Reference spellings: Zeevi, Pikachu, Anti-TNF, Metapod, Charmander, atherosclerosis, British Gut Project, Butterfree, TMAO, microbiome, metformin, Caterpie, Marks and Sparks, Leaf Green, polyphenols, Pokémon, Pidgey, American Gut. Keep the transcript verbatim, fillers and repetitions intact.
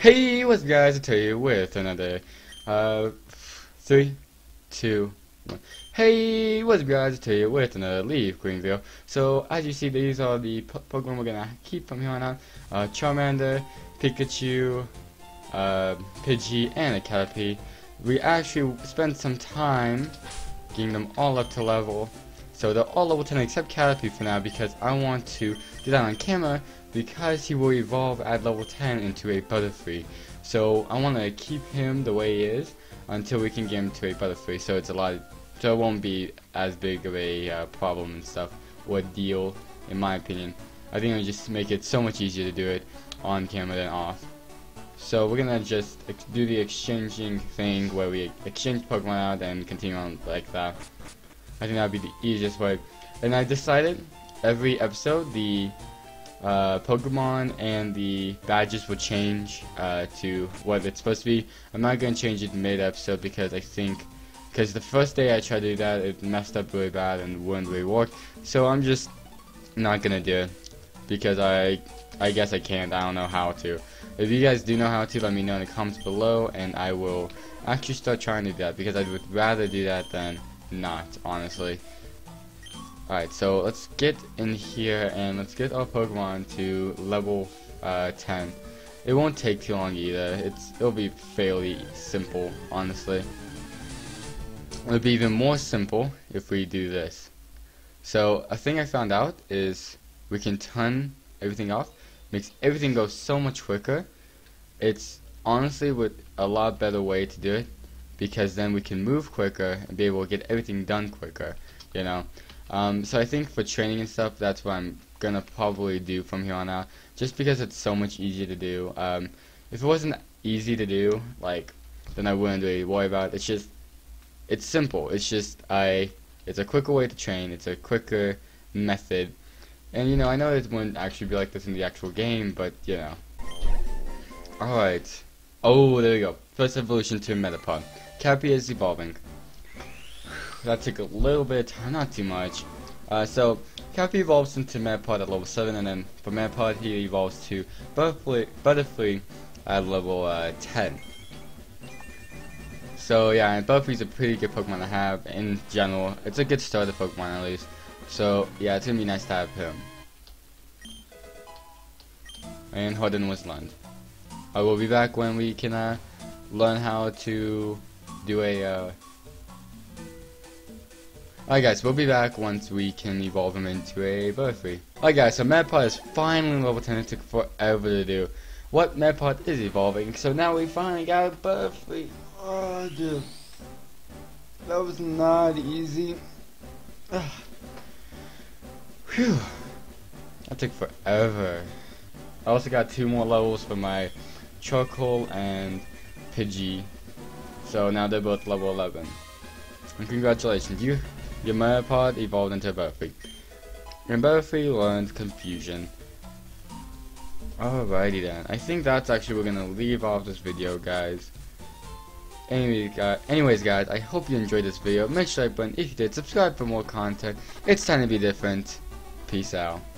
Hey, what's up, guys? I tell you with another uh three, two, one. Hey, what's up, guys? I tell you with another Leaf Green video. So as you see, these are the po Pokemon we're gonna keep from here on out: uh, Charmander, Pikachu, uh, Pidgey, and a Caterpie. We actually spent some time getting them all up to level. So they're all level ten except Caterpie for now, because I want to do that on camera, because he will evolve at level ten into a Butterfree. So I want to keep him the way he is until we can get him to a Butterfree, so it's a lot, so it won't be as big of a uh, problem and stuff, or deal, in my opinion. I think it would just make it so much easier to do it on camera than off. So we're gonna just do the exchanging thing where we exchange Pokemon out and continue on like that. I think that would be the easiest way. And I decided every episode the uh, Pokemon and the badges would change uh, to what it's supposed to be. I'm not going to change it mid-episode, because I think, because the first day I tried to do that, it messed up really bad and wouldn't really work. So I'm just not going to do it, because I I guess I can't. I don't know how to. If you guys do know how to, let me know in the comments below, and I will actually start trying to do that, because I would rather do that than not, honestly. Alright, so let's get in here and let's get our Pokemon to level uh, ten. It won't take too long either. It's it'll be fairly simple, honestly. It'll be even more simple if we do this. So a thing I found out is we can turn everything off. Makes everything go so much quicker. It's honestly with a lot better way to do it, because then we can move quicker and be able to get everything done quicker, you know. Um, so I think for training and stuff, that's what I'm gonna probably do from here on out, just because it's so much easier to do. Um, if it wasn't easy to do, like, then I wouldn't really worry about it. It's just, it's simple. It's just I, it's a quicker way to train. It's a quicker method, and you know, I know it wouldn't actually be like this in the actual game, but you know. All right. Oh, there we go. First evolution to Metapod. Caterpie is evolving. That took a little bit of time, not too much. Uh, so, Caterpie evolves into Metapod at level seven, and then for Metapod he evolves to Butterfree, Butterfree at level uh, ten. So yeah, and Butterfree's a pretty good Pokemon to have in general. It's a good starter Pokemon at least. So yeah, it's gonna be nice to have him. And Harden was learned. I will be back when we can uh, learn how to do a. Uh, Alright guys, we'll be back once we can evolve him into a Butterfree. Alright guys, so Metapod is finally level ten. It took forever to do. What? Metapod is evolving, so now we finally got a Butterfree. Oh dude, that was not easy. Ugh. Phew, that took forever. I also got two more levels for my Charcoal and Pidgey, so now they're both level eleven. And congratulations, you. Your Metapod evolved into a Butterfree. And Butterfree learned Confusion. Alrighty then. I think that's actually we're gonna leave off this video, guys. Anyways, uh, anyways, guys, I hope you enjoyed this video. Make sure to like button if you did. Subscribe for more content. It's time to be different. Peace out.